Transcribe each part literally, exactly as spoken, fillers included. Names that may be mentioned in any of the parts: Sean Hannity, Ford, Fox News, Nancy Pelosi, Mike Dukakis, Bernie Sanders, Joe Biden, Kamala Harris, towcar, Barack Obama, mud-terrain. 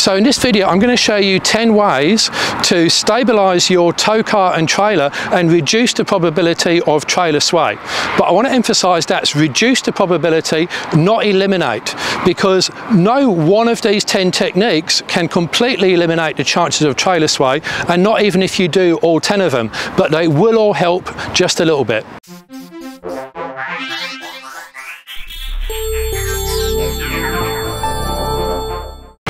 So in this video I'm going to show you ten ways to stabilize your tow car and trailer and reduce the probability of trailer sway. But I want to emphasize that's reduce the probability, not eliminate, because no one of these ten techniques can completely eliminate the chances of trailer sway, and not even if you do all ten of them, but they will all help just a little bit.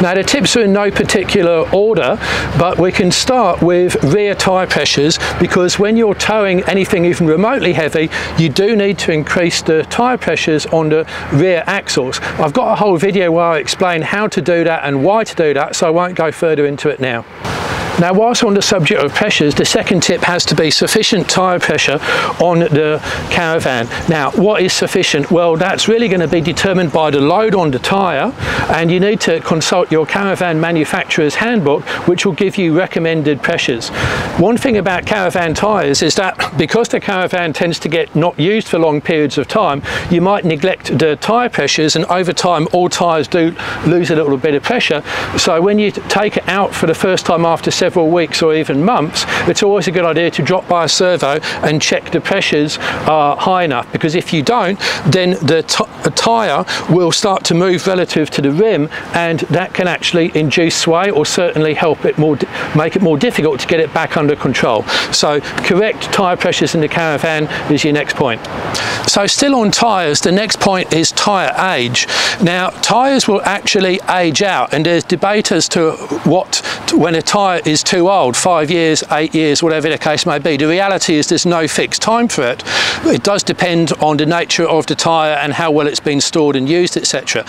Now the tips are in no particular order, but we can start with rear tyre pressures, because when you're towing anything even remotely heavy, you do need to increase the tyre pressures on the rear axles. I've got a whole video where I explain how to do that and why to do that, so I won't go further into it now. Now whilst on the subject of pressures, the second tip has to be sufficient tyre pressure on the caravan. Now what is sufficient? Well, that's really going to be determined by the load on the tyre, and you need to consult your caravan manufacturer's handbook, which will give you recommended pressures. One thing about caravan tyres is that because the caravan tends to get not used for long periods of time, you might neglect the tyre pressures, and over time all tyres do lose a little bit of pressure. So when you take it out for the first time after seven several weeks or even months, it's always a good idea to drop by a servo and check the pressures are high enough, because if you don't, then the tyre will start to move relative to the rim, and that can actually induce sway or certainly help it more, make it more difficult to get it back under control. So correct tyre pressures in the caravan is your next point. So still on tyres, the next point is tyre age. Now tyres will actually age out, and there's debate as to what, when a tyre is too old, five years, eight years, whatever the case may be. The reality is there's no fixed time for it. It does depend on the nature of the tyre and how well it's been stored and used, et cetera.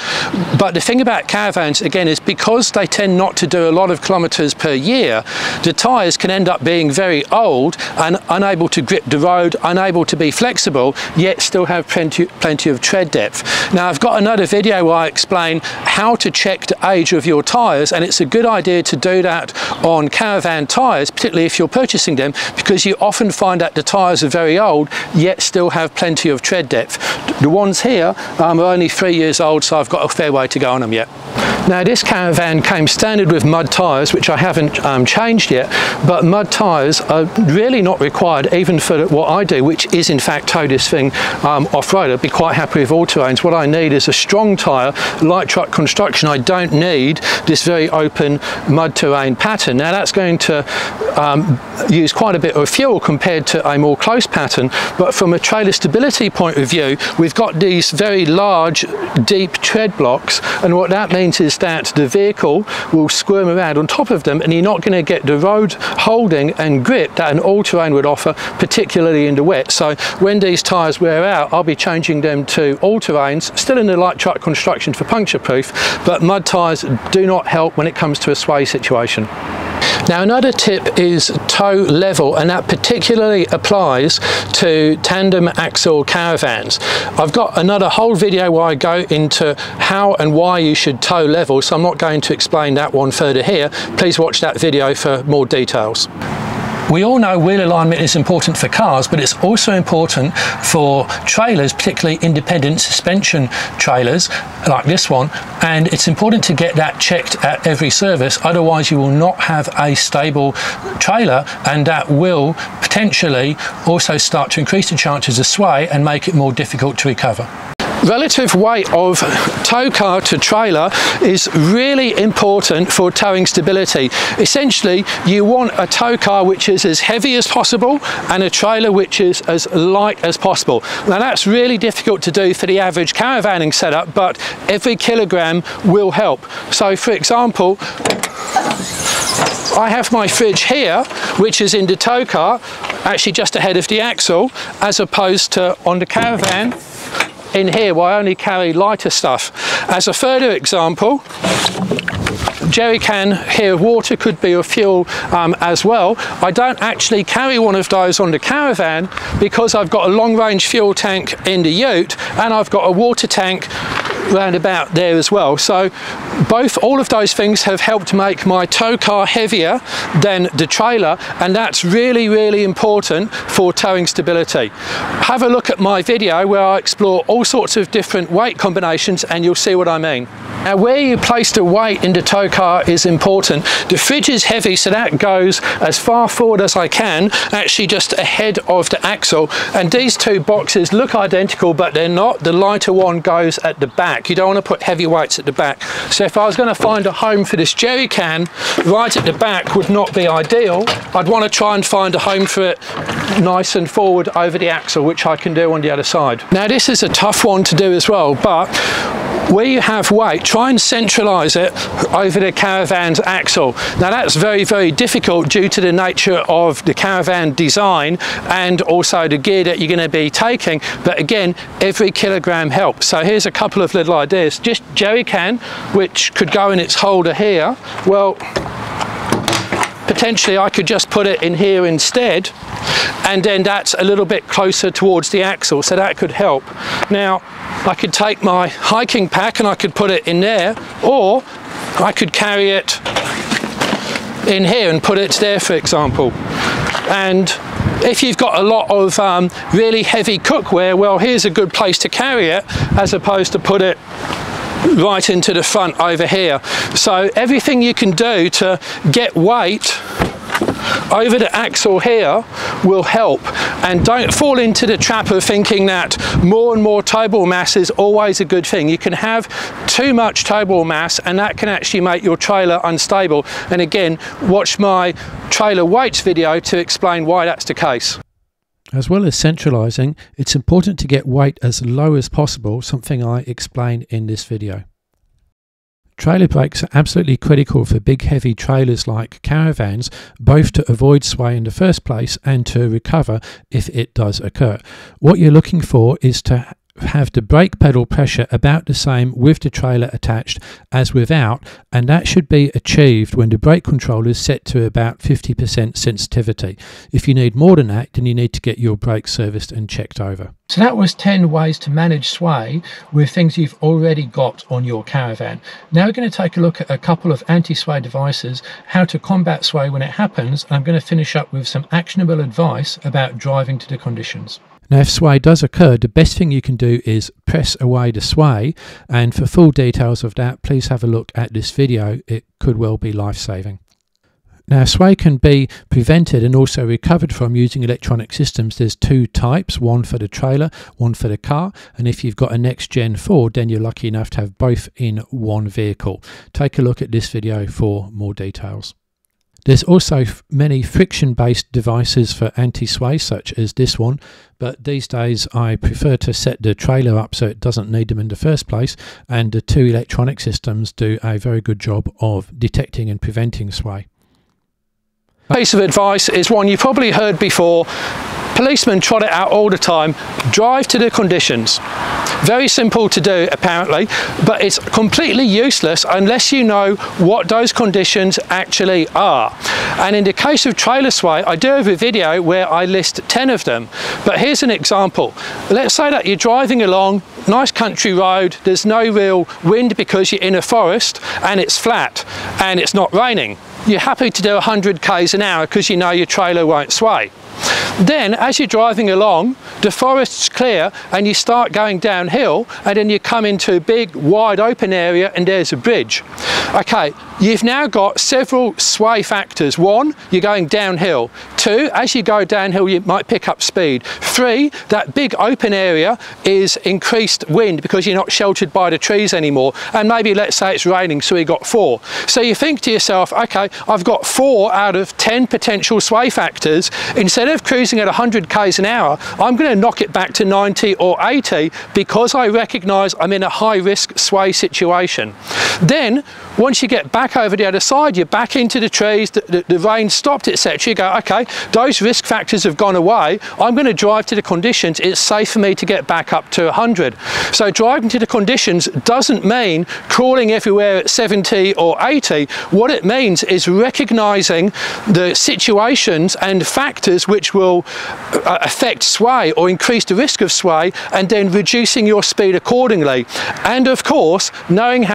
But the thing about caravans, again, is because they tend not to do a lot of kilometres per year, the tyres can end up being very old and unable to grip the road, unable to be flexible, yet still have plenty, plenty of tread depth. Now, I've got another video where I explain how to check the age of your tyres, and it's a good idea to do that on caravan tyres, particularly if you're purchasing them, because you often find that the tyres are very old yet still have plenty of tread depth. The ones here um, are only three years old, so I've got a fair way to go on them yet. Now this caravan came standard with mud tyres, which I haven't um, changed yet, but mud tyres are really not required even for what I do, which is in fact tow this thing um, off-road. I'd be quite happy with all terrains. What I need is a strong tyre, light truck construction. I don't need this very open mud terrain pattern. Now that's going to um, use quite a bit of fuel compared to a more close pattern, but from a trailer stability point of view, we've got these very large deep tread blocks, and what that means is that the vehicle will squirm around on top of them, and you're not going to get the road holding and grip that an all-terrain would offer, particularly in the wet. So when these tyres wear out, I'll be changing them to all-terrains, still in the light truck construction for puncture proof, but mud tyres do not help when it comes to a sway situation. Now another tip is tow level, and that particularly applies to tandem axle caravans. I've got another whole video where I go into how and why you should tow level, so I'm not going to explain that one further here. Please watch that video for more details. We all know wheel alignment is important for cars, but it's also important for trailers, particularly independent suspension trailers like this one, and it's important to get that checked at every service, otherwise you will not have a stable trailer, and that will potentially also start to increase the chances of sway and make it more difficult to recover. Relative weight of tow car to trailer is really important for towing stability. Essentially, you want a tow car which is as heavy as possible and a trailer which is as light as possible. Now that's really difficult to do for the average caravanning setup, but every kilogram will help. So for example, I have my fridge here, which is in the tow car, actually just ahead of the axle, as opposed to on the caravan in here where I only carry lighter stuff. As a further example, jerry can here, water could be of fuel um, as well. I don't actually carry one of those on the caravan because I've got a long range fuel tank in the ute, and I've got a water tank roundabout there as well. So both, all of those things have helped make my tow car heavier than the trailer, and that's really, really important for towing stability. Have a look at my video where I explore all sorts of different weight combinations and you'll see what I mean. Now, where you place the weight in the tow car is important. The fridge is heavy, so that goes as far forward as I can, actually just ahead of the axle, and these two boxes look identical but they're not. The lighter one goes at the back. You don't want to put heavy weights at the back. So if I was going to find a home for this jerry can, right at the back would not be ideal. I'd want to try and find a home for it nice and forward over the axle, which I can do on the other side. Now, this is a tough one to do as well, but where you have weight, try and centralise it over the caravan's axle. Now, that's very, very difficult due to the nature of the caravan design and also the gear that you're going to be taking. But again, every kilogram helps. So here's a couple of little ideas. Just jerry can, which could go in its holder here. Well, potentially I could just put it in here instead, and then that's a little bit closer towards the axle, so that could help. Now, I could take my hiking pack and I could put it in there, or I could carry it in here and put it there, for example. And if you've got a lot of um, really heavy cookware, well, here's a good place to carry it as opposed to put it right into the front over here. So everything you can do to get weight over the axle here will help, and don't fall into the trap of thinking that more and more tow ball mass is always a good thing. You can have too much tow ball mass and that can actually make your trailer unstable, and again, watch my trailer weights video to explain why that's the case. As well as centralising, it's important to get weight as low as possible, something I explain in this video. Trailer brakes are absolutely critical for big heavy trailers like caravans, both to avoid sway in the first place and to recover if it does occur. What you're looking for is to have the brake pedal pressure about the same with the trailer attached as without, and that should be achieved when the brake control is set to about fifty percent sensitivity. If you need more than that, then you need to get your brakes serviced and checked over. So that was ten ways to manage sway with things you've already got on your caravan. Now we're going to take a look at a couple of anti-sway devices, how to combat sway when it happens, and I'm going to finish up with some actionable advice about driving to the conditions. Now, if sway does occur, the best thing you can do is press away the sway, and for full details of that, please have a look at this video. It could well be life-saving. Now, sway can be prevented and also recovered from using electronic systems. There's two types, one for the trailer, one for the car, and if you've got a next-gen Ford, then you're lucky enough to have both in one vehicle. Take a look at this video for more details. There's also many friction-based devices for anti-sway, such as this one, but these days I prefer to set the trailer up so it doesn't need them in the first place, and the two electronic systems do a very good job of detecting and preventing sway. A piece of advice is one you've probably heard before. Policemen trot it out all the time: drive to the conditions. Very simple to do apparently, but it's completely useless unless you know what those conditions actually are. And in the case of trailer sway, I do have a video where I list ten of them, but here's an example. Let's say that you're driving along, nice country road, there's no real wind because you're in a forest and it's flat and it's not raining. You're happy to do one hundred k's an hour because you know your trailer won't sway. Then as you're driving along, the forest's clear and you start going downhill, and then you come into a big wide open area and there's a bridge. Okay, you've now got several sway factors. One, you're going downhill. Two, as you go downhill you might pick up speed. Three, that big open area is increased wind because you're not sheltered by the trees anymore, and maybe let's say it's raining, so you got four. So you think to yourself, okay, I've got four out of ten potential sway factors. Instead of cruising at one hundred k's an hour, I'm going to knock it back to ninety or eighty because I recognise I'm in a high risk sway situation. Then once you get back back over the other side, you're back into the trees, the, the, the rain stopped, et cetera. You go, okay, those risk factors have gone away. I'm going to drive to the conditions. It's safe for me to get back up to one hundred. So driving to the conditions doesn't mean crawling everywhere at seventy or eighty. What it means is recognizing the situations and factors which will uh, affect sway or increase the risk of sway, and then reducing your speed accordingly. And of course, knowing how